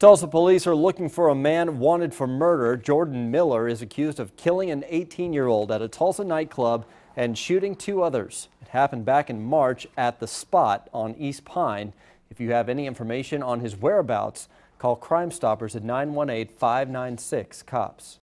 Tulsa police are looking for a man wanted for murder. Jordan Miller is accused of killing an 18-year-old at a Tulsa nightclub and shooting two others. It happened back in March at The Spot on East Pine. If you have any information on his whereabouts, call Crime Stoppers at 918-596-COPS.